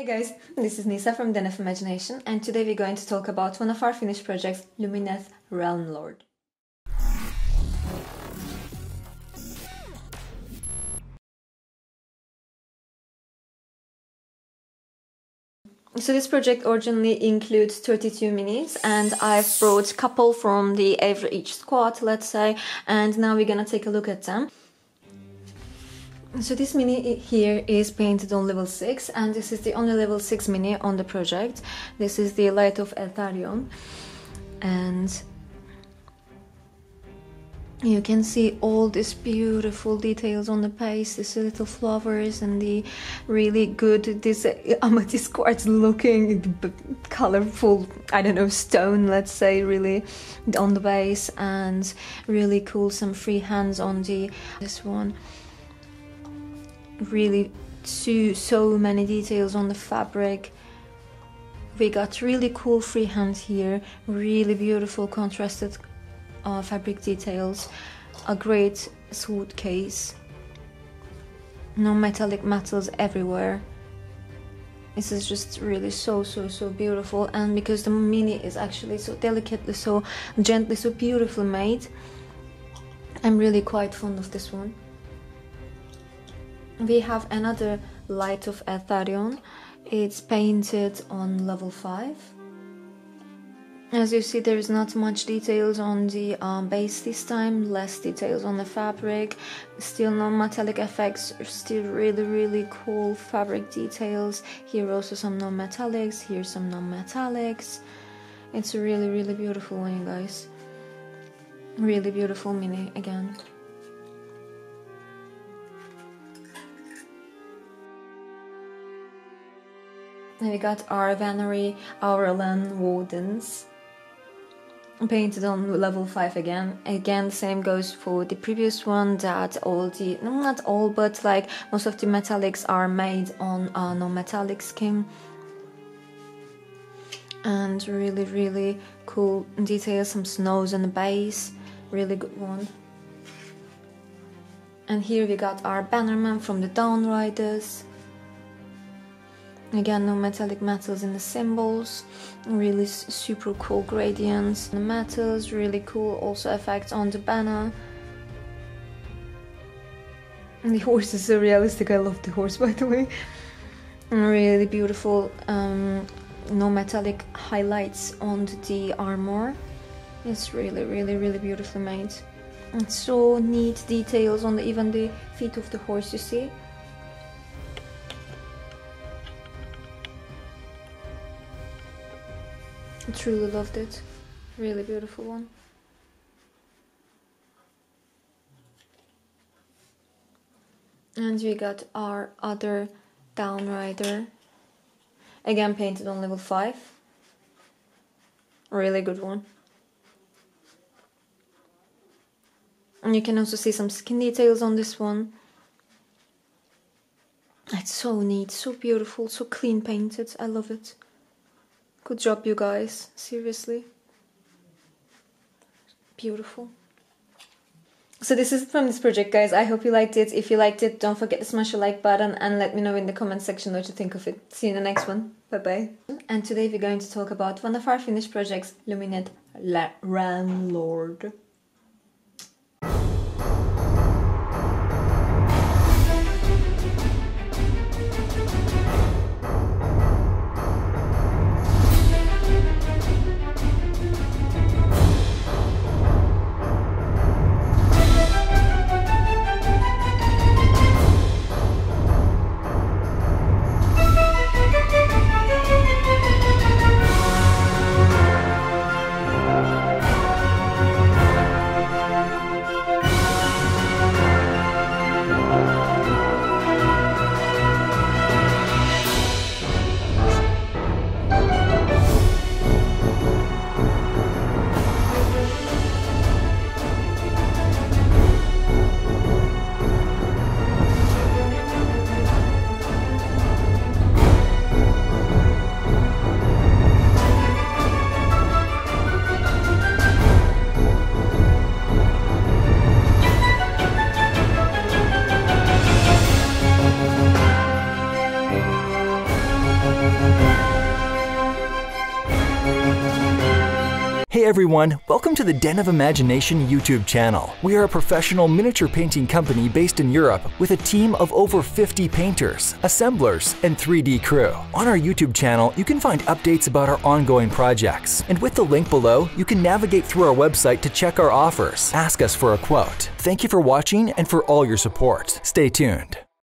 Hey guys, this is Nisa from Den of Imagination, and today we're going to talk about one of our finished projects, Lumineth Realm Lord. So this project originally includes 32 minis, and I've brought a couple from each squad, let's say, and now we're gonna take a look at them. So this mini here is painted on level 6, and this is the only level 6 mini on the project. This is the Light of Eltharion, and you can see all these beautiful details on the base, these little flowers and the really good, this amethyst quartz looking colorful, I don't know, stone, let's say, really on the base, and really cool some free hands on this one. Really so many details on the fabric. We got really cool freehand here, really beautiful contrasted fabric details, a great sword case, non-metallic metals everywhere. This is just really so beautiful, and because the mini is actually so delicately, so gently, so beautifully made, I'm really quite fond of this one. We have another Light of Eltharion. It's painted on level 5. As you see, there is not much details on the base this time, less details on the fabric, still non-metallic effects, still really cool fabric details. Here also some non-metallics, here some non-metallics. It's a really beautiful one, you guys. Really beautiful mini again. We got our Venery Auralan Wardens, painted on level 5 again. Again, the same goes for the previous one, that all the, not all, but like most of the metallics are made on non-metallic skin. And really cool details, some snows on the base, really good one. And here we got our Bannerman from the Dawnriders. Again, no metallic metals in the symbols, really super cool gradients. The metals, really cool also effects on the banner. And the horse is so realistic, I love the horse, by the way. And really beautiful no metallic highlights on the armor. It's really beautifully made. And so neat details on even the feet of the horse, you see. I truly loved it. Really beautiful one. And we got our other Dawnrider, again painted on level 5. Really good one. And you can also see some skin details on this one. It's so neat, so beautiful, so clean painted. I love it. Good job, you guys, seriously. Beautiful. So this is it from this project, guys. I hope you liked it. If you liked it, don't forget to smash the like button and let me know in the comment section what you think of it. See you in the next one. Bye-bye. And today we're going to talk about one of our finished projects, Lumineth Realm Lord. Hey everyone, welcome to the Den of Imagination YouTube channel. We are a professional miniature painting company based in Europe with a team of over 50 painters, assemblers, and 3D crew. On our YouTube channel, you can find updates about our ongoing projects. And with the link below, you can navigate through our website to check our offers, ask us for a quote. Thank you for watching and for all your support. Stay tuned.